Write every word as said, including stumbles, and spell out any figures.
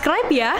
subscribe ya.